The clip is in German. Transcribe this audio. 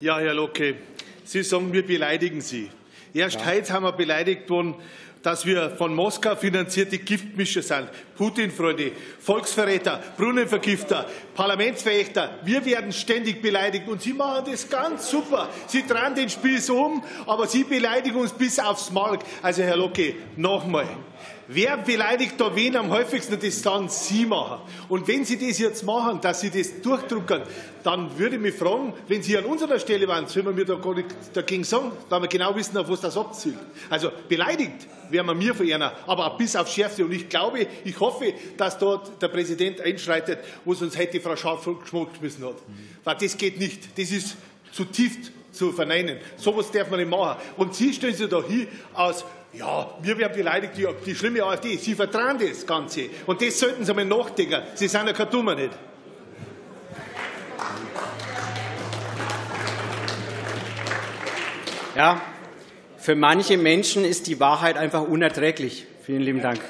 Ja, Herr Locke, Sie sagen, wir beleidigen Sie. Erst heute haben wir beleidigt worden, dass wir von Moskau finanzierte Giftmischer sind. Putin-Freunde, Volksverräter, Brunnenvergifter, Parlamentsverächter. Wir werden ständig beleidigt und Sie machen das ganz super. Sie drehen den Spieß um, aber Sie beleidigen uns bis aufs Mark. Also, Herr Locke, nochmal. Wer beleidigt da wen am häufigsten? Das dann Sie machen. Und wenn Sie das jetzt machen, dass Sie das durchdrucken, dann würde ich mich fragen, wenn Sie an unserer Stelle waren, sollen wir da gar nicht dagegen sagen, da wir genau wissen, auf was das abzielt. Also beleidigt wären wir mir von einer, aber bis aufs Schärfste. Und ich glaube, ich hoffe, dass dort der Präsident einschreitet, wo sonst hätte Frau Schaub geschmissen hat. Weil das geht nicht. Das ist zutiefst zu verneinen. So etwas darf man nicht machen. Und Sie stellen sich da hin aus, ja, wir werden beleidigt, die schlimme AfD. Sie vertrauen das Ganze. Und das sollten Sie einmal nachdenken. Sie sind ja kein Dummer nicht. Ja, für manche Menschen ist die Wahrheit einfach unerträglich. Vielen lieben Dank.